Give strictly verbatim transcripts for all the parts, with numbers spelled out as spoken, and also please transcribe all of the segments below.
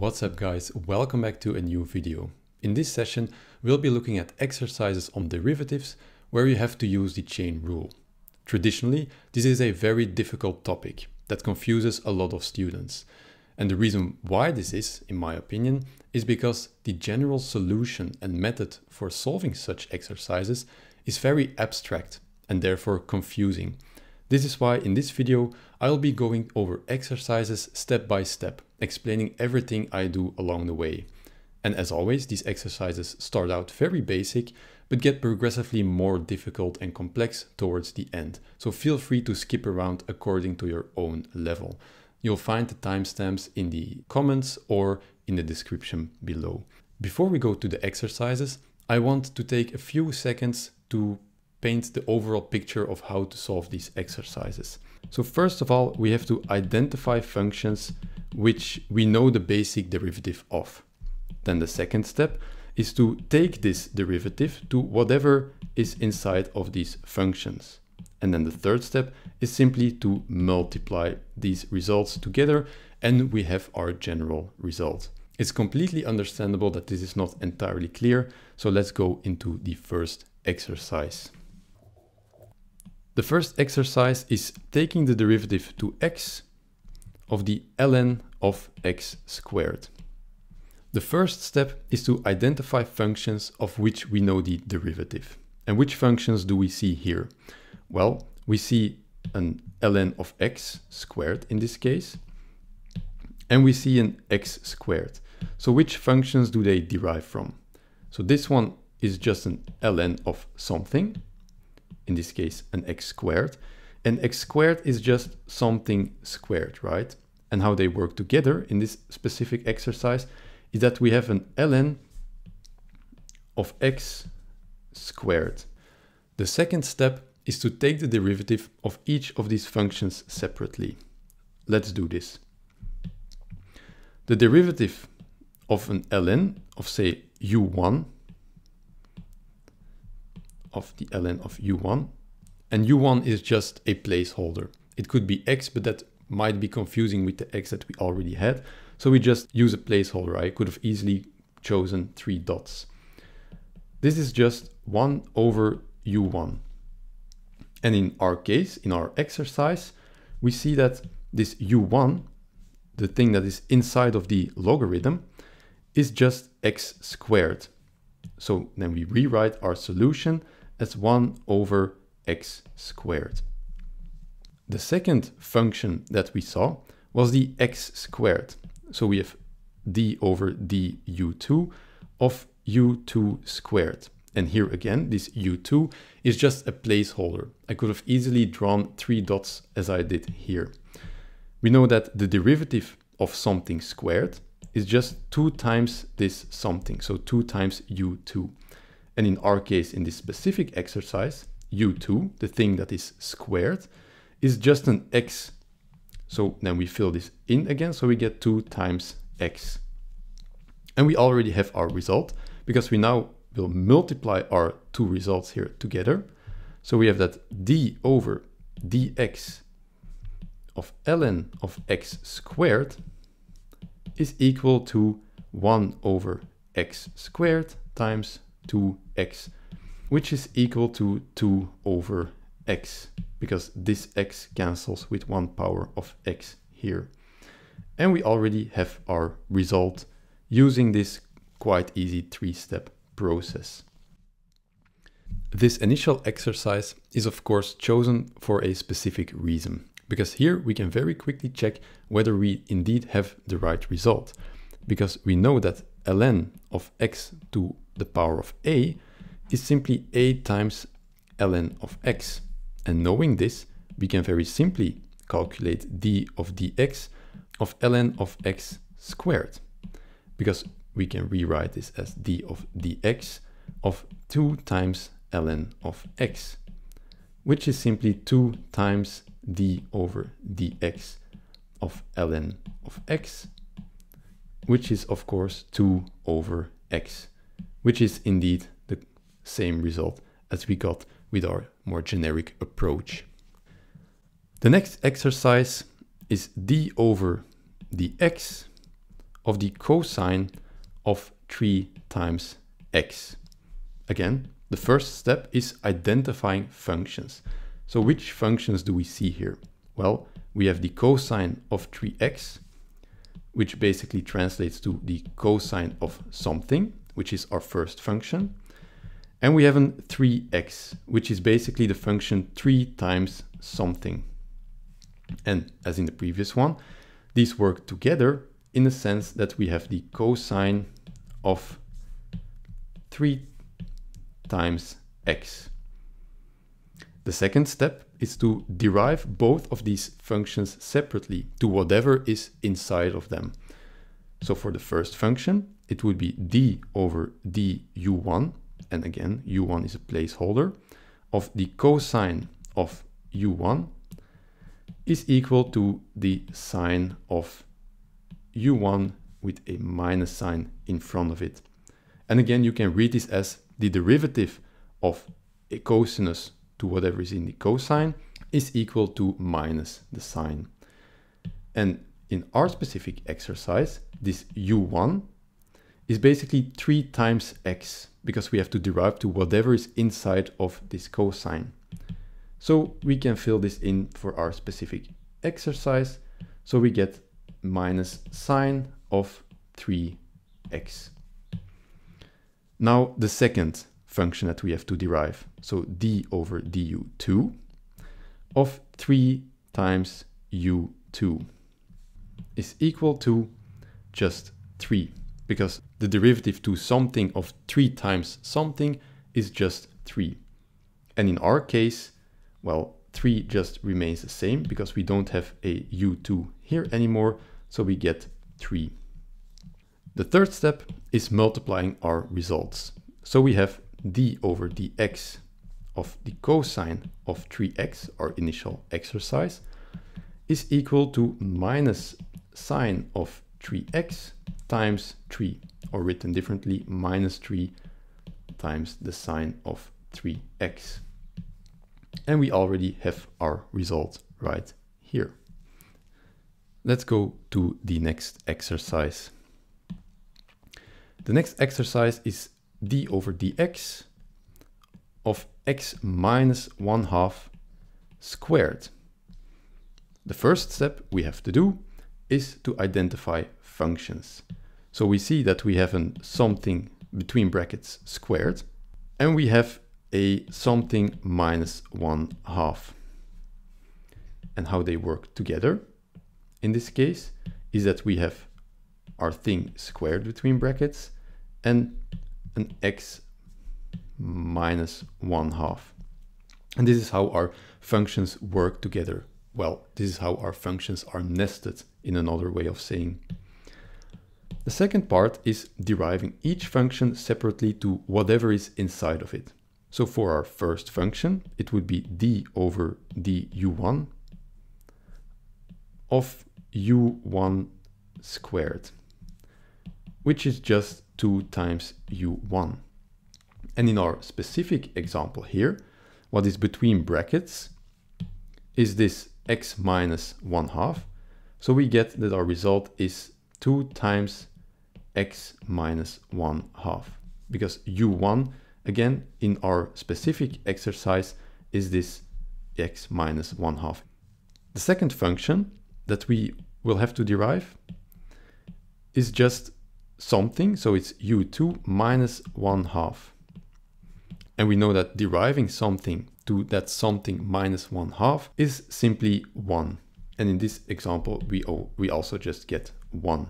What's up guys, welcome back to a new video. In this session we'll be looking at exercises on derivatives where you have to use the chain rule. Traditionally this is a very difficult topic that confuses a lot of students, and the reason why this is, in my opinion, is because the general solution and method for solving such exercises is very abstract and therefore confusing. This is why in this video I'll be going over exercises step by step, explaining everything I do along the way. And as always, these exercises start out very basic, but get progressively more difficult and complex towards the end. So feel free to skip around according to your own level. You'll find the timestamps in the comments or in the description below. Before we go to the exercises, I want to take a few seconds to paint the overall picture of how to solve these exercises. So first of all, we have to identify functions which we know the basic derivative of. Then the second step is to take this derivative to whatever is inside of these functions. And then the third step is simply to multiply these results together, and we have our general result. It's completely understandable that this is not entirely clear, so let's go into the first exercise. The first exercise is taking the derivative to x of the ln of x squared. The first step is to identify functions of which we know the derivative. And which functions do we see here? Well, we see an ln of x squared in this case, and we see an x squared. So which functions do they derive from? So this one is just an ln of something, in this case an x squared, and x squared is just something squared, right? And how they work together in this specific exercise is that we have an ln of x squared. The second step is to take the derivative of each of these functions separately. Let's do this. The derivative of an ln of, say, u one, of the ln of u one, and u one is just a placeholder. It could be x, but that might be confusing with the x that we already had, so we just use a placeholder. I could have easily chosen three dots. This is just one over u one, and in our case, in our exercise, we see that this u one, the thing that is inside of the logarithm, is just x squared. So then we rewrite our solution as one over x squared. The second function that we saw was the x squared. So we have d over du two of u two squared. And here again, this u two is just a placeholder. I could have easily drawn three dots as I did here. We know that the derivative of something squared is just two times this something, so two times u two. And in our case, in this specific exercise, u two, the thing that is squared, is just an x. So then we fill this in again, so we get two times x. And we already have our result, because we now will multiply our two results here together. So we have that d over dx of ln of x squared is equal to one over x squared times two x, which is equal to two over x, because this x cancels with one power of x here. And we already have our result using this quite easy three-step process. This initial exercise is of course chosen for a specific reason, because here we can very quickly check whether we indeed have the right result, because we know that ln of x to the power of a is simply a times ln of x. And knowing this, we can very simply calculate d of dx of ln of x squared, because we can rewrite this as d of dx of two times ln of x, which is simply two times d over dx of ln of x, which is of course two over x, which is indeed the same result as we got with our more generic approach. The next exercise is d over dx of the cosine of three times x. Again, the first step is identifying functions. So which functions do we see here? Well, we have the cosine of three x, which basically translates to the cosine of something, which is our first function. And we have a three x, which is basically the function three times something. And as in the previous one, these work together in the sense that we have the cosine of three times x. The second step is to derive both of these functions separately to whatever is inside of them. So for the first function, it would be d over d u one, and again, u one is a placeholder, of the cosine of u one is equal to the sine of u one with a minus sign in front of it. And again, you can read this as the derivative of a cosinus to whatever is in the cosine is equal to minus the sine. And in our specific exercise, this u one is basically three times x, because we have to derive to whatever is inside of this cosine. So we can fill this in for our specific exercise. So we get minus sine of three x. Now the second function that we have to derive, so d over d u two of three times u two is equal to just three, because the derivative to something of three times something is just three. And in our case, well, three just remains the same because we don't have a u two here anymore, so we get three. The third step is multiplying our results. So we have d over dx of the cosine of three x, our initial exercise, is equal to minus sine of three x times three, or written differently, minus three times the sine of three x. And we already have our result right here. Let's go to the next exercise. The next exercise is d over dx of x minus one half squared. The first step we have to do is to identify functions. So we see that we have a something between brackets squared, and we have a something minus one half. And how they work together in this case is that we have our thing squared between brackets and an x minus one half. And this is how our functions work together. Well, this is how our functions are nested, in another way of saying. The second part is deriving each function separately to whatever is inside of it. So for our first function, it would be d over d u one of u one squared, which is just two times u one. And in our specific example here, what is between brackets is this x minus one half. So we get that our result is two times x minus one half, because u one, again, in our specific exercise, is this x minus one half. The second function that we will have to derive is just something, so it's u two minus one half. And we know that deriving something to that something minus one half is simply one. And in this example, we, we also just get one.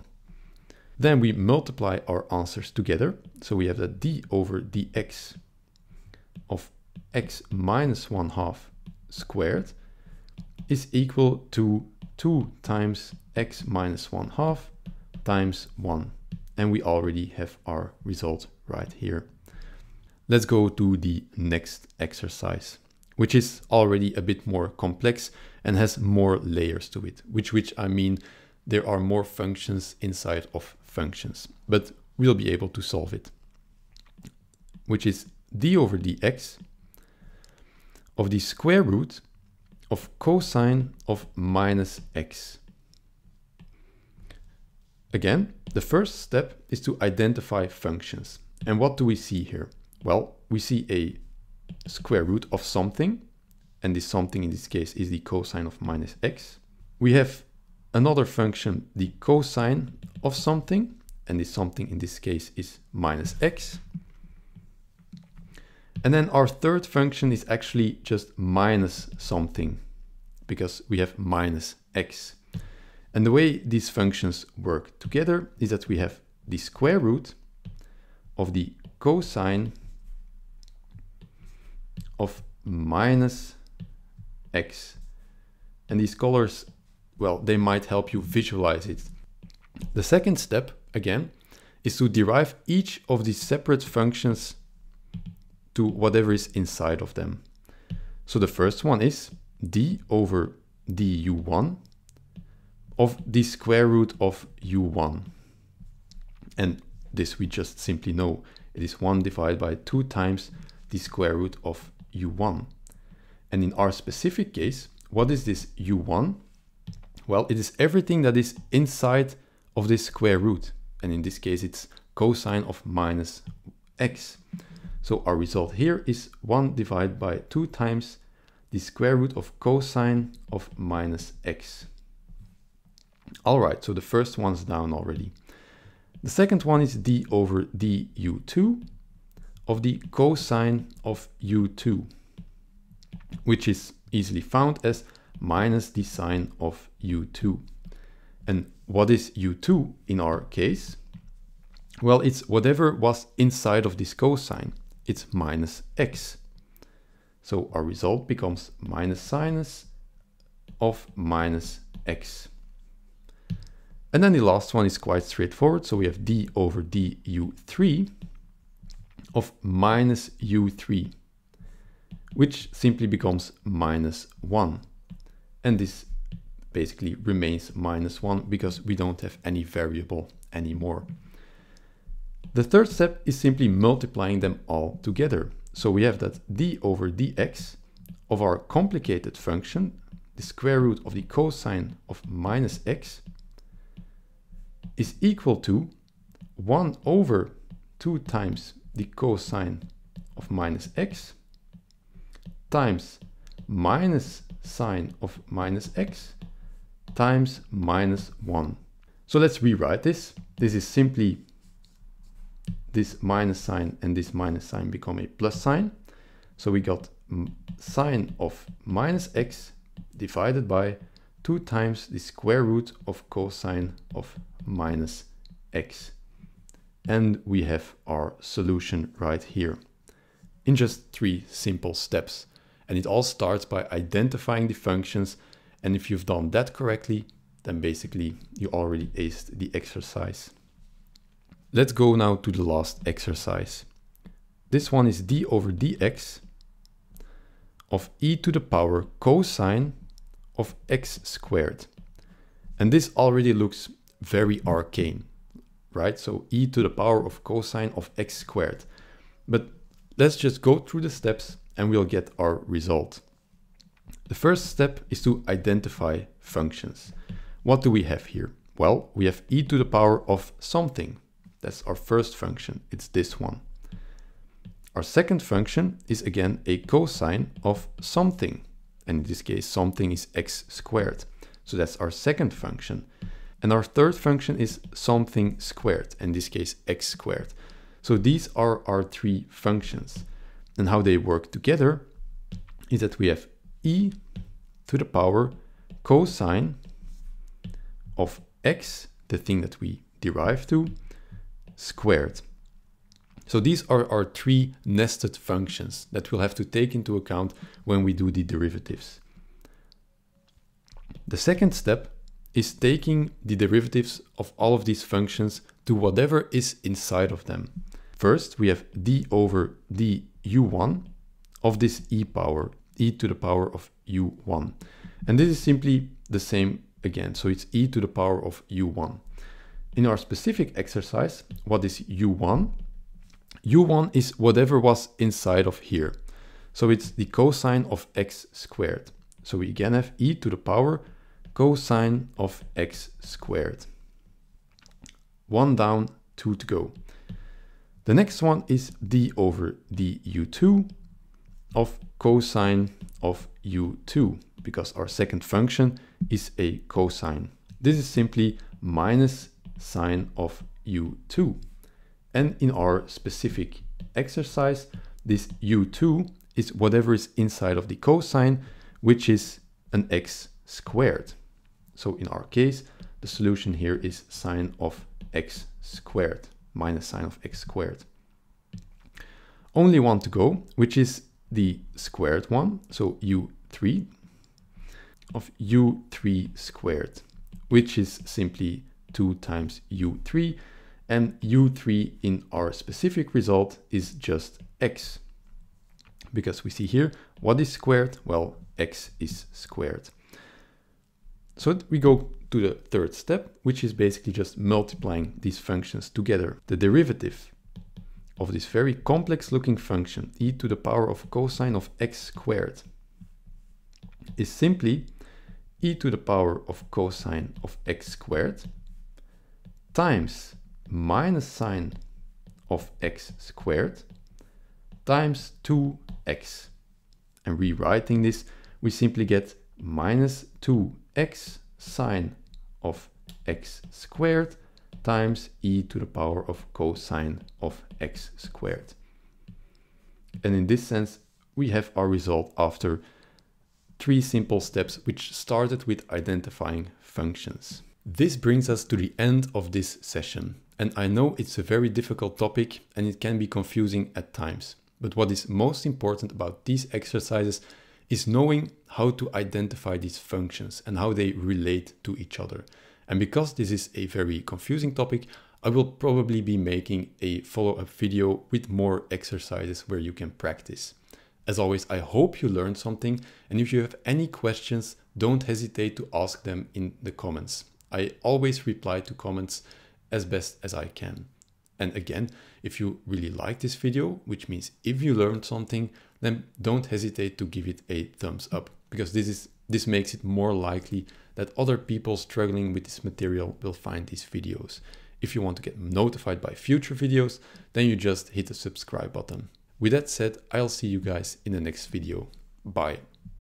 Then we multiply our answers together. So we have that d over dx of x minus one half squared is equal to two times x minus one half times one. And we already have our result right here. Let's go to the next exercise, which is already a bit more complex and has more layers to it, which, which I mean, there are more functions inside of functions, but we'll be able to solve it, which is d over dx of the square root of cosine of minus x. Again, the first step is to identify functions. And what do we see here? Well, we see a square root of something, and this something in this case is the cosine of minus x. We have another function, the cosine of something, and this something in this case is minus x. And then our third function is actually just minus something, because we have minus x. And the way these functions work together is that we have the square root of the cosine of minus x. And these colors, well, they might help you visualize it. The second step, again, is to derive each of these separate functions to whatever is inside of them. So the first one is d over d u one of the square root of u one. And this we just simply know. It is one divided by two times the square root of u one. And in our specific case, what is this u one? Well, it is everything that is inside of this square root. And in this case, it's cosine of minus x. So our result here is one divided by two times the square root of cosine of minus x. All right, so the first one's down already. The second one is d over d u two of the cosine of u two, which is easily found as minus the sine of u two. And what is u two in our case? Well, it's whatever was inside of this cosine. It's minus x. So our result becomes minus sinus of minus x. And then the last one is quite straightforward. So we have d over d u three of minus u three, which simply becomes minus one. And this basically remains minus one because we don't have any variable anymore. The third step is simply multiplying them all together. So we have that d over dx of our complicated function, the square root of the cosine of minus x, is equal to one over two times the cosine of minus x times minus sine of minus x times minus one. So let's rewrite this. This is simply this minus sign and this minus sign become a plus sign. So we got sine of minus x divided by two times the square root of cosine of minus x. And we have our solution right here in just three simple steps. And it all starts by identifying the functions. And if you've done that correctly, then basically you already aced the exercise. Let's go now to the last exercise. This one is d over dx of e to the power cosine of x squared. And this already looks very arcane, right? So e to the power of cosine of x squared. But let's just go through the steps and we'll get our result. The first step is to identify functions. What do we have here? Well, we have e to the power of something. That's our first function, it's this one. Our second function is again a cosine of something. And in this case, something is x squared. So that's our second function. And our third function is something squared, in this case, x squared. So these are our three functions. And how they work together is that we have e to the power cosine of x, the thing that we derive to, squared. So these are our three nested functions that we'll have to take into account when we do the derivatives. The second step is taking the derivatives of all of these functions to whatever is inside of them. First, we have d over d u one of this e power, e to the power of u one. And this is simply the same again. So it's e to the power of u one. In our specific exercise, what is u one? u one is whatever was inside of here. So it's the cosine of x squared. So we again have e to the power cosine of x squared. one down, two to go. The next one is d over d u two of cosine of u two, because our second function is a cosine. This is simply minus sine of u two. And in our specific exercise, this u two is whatever is inside of the cosine, which is an x squared. So in our case, the solution here is sine of x squared, minus sine of x squared. Only one to go, which is the squared one, so u three of u three squared, which is simply two times u three, and u three in our specific result is just x. Because we see here, what is squared? Well, x is squared. So we go to the third step, which is basically just multiplying these functions together. The derivative of this very complex looking function, e to the power of cosine of x squared, is simply e to the power of cosine of x squared times minus sine of x squared times two x. And rewriting this, we simply get minus two x sine of x squared times e to the power of cosine of x squared. And in this sense, we have our result after three simple steps, which started with identifying functions. This brings us to the end of this session. And I know it's a very difficult topic and it can be confusing at times. But what is most important about these exercises is knowing how to identify these functions and how they relate to each other. And because this is a very confusing topic, I will probably be making a follow-up video with more exercises where you can practice. As always, I hope you learned something, and if you have any questions, don't hesitate to ask them in the comments. I always reply to comments as best as I can. And again, if you really like this video, which means if you learned something, then don't hesitate to give it a thumbs up, because this is this makes it more likely that other people struggling with this material will find these videos. If you want to get notified by future videos, then you just hit the subscribe button. With that said, I'll see you guys in the next video. Bye.